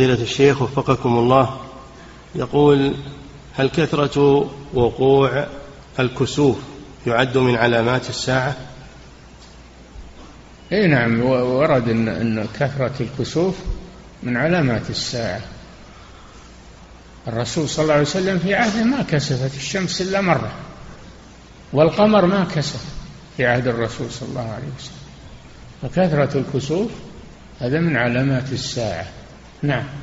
فضيلة الشيخ وفقكم الله، يقول: هل كثرة وقوع الكسوف يعد من علامات الساعة؟ اي نعم، ورد ان كثرة الكسوف من علامات الساعة. الرسول صلى الله عليه وسلم في عهده ما كسفت الشمس إلا مرة، والقمر ما كسف في عهد الرسول صلى الله عليه وسلم، فكثرة الكسوف هذا من علامات الساعة. نعم.